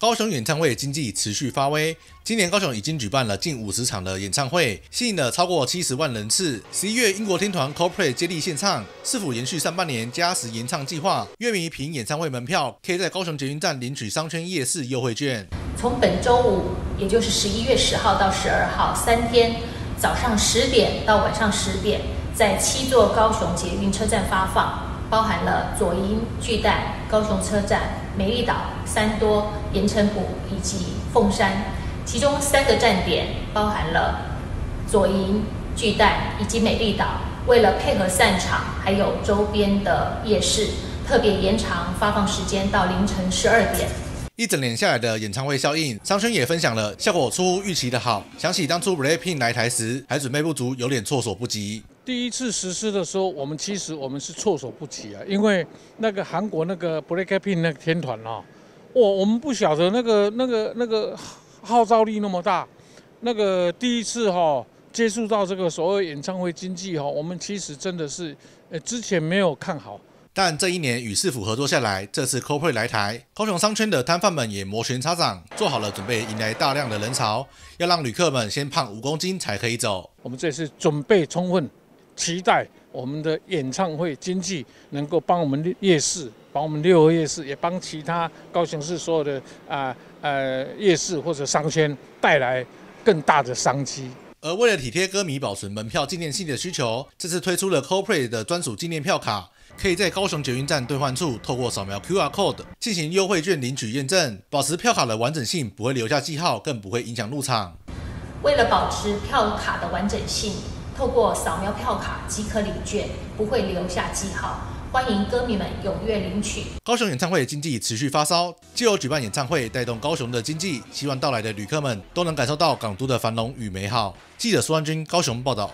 高雄演唱会经济持续发威，今年高雄已经举办了近50场的演唱会，吸引了超过70万人次。11月，英国天团 Coldplay 接力献唱，是否延续上半年加时延唱计划？乐迷凭演唱会门票，可以在高雄捷运站领取商圈夜市优惠券。从本周五，也就是11月10号到12号3天，早上10点到晚上10点，在7座高雄捷运车站发放。 包含了左营、巨蛋、高雄车站、美丽岛、三多、盐城埔以及凤山，其中3个站点包含了左营、巨蛋以及美丽岛。为了配合散场，还有周边的夜市，特别延长发放时间到凌晨12点。 一整年下来的演唱会效应，商圈也分享了效果出乎预期的好。想起当初 Blackpink 来台时，还准备不足，有点措手不及。第一次实施的时候，其实我们是措手不及啊，因为那个韩国那个 Blackpink 那个天团啊，我们不晓得那个号召力那么大。那个第一次接触到这个所谓演唱会经济我们其实真的是之前没有看好。 但这一年与市府合作下来，这次 Coldplay 来台，高雄商圈的摊贩们也摩拳擦掌，做好了准备迎来大量的人潮，要让旅客们先胖5公斤才可以走。我们这次准备充分，期待我们的演唱会经济能够帮我们夜市，帮我们六合夜市，也帮其他高雄市所有的夜市或者商圈带来更大的商机。 而为了体贴歌迷保存门票纪念性的需求，这次推出了 Coldplay 的专属纪念票卡，可以在高雄捷运站兑换处透过扫描 QR code 进行优惠券领取验证，保持票卡的完整性，不会留下记号，更不会影响入场。为了保持票卡的完整性，透过扫描票卡即可领券，不会留下记号。 欢迎歌迷们踊跃领取。高雄演唱会经济持续发烧，藉由举办演唱会带动高雄的经济，希望到来的旅客们都能感受到港都的繁荣与美好。记者苏安君，高雄报道。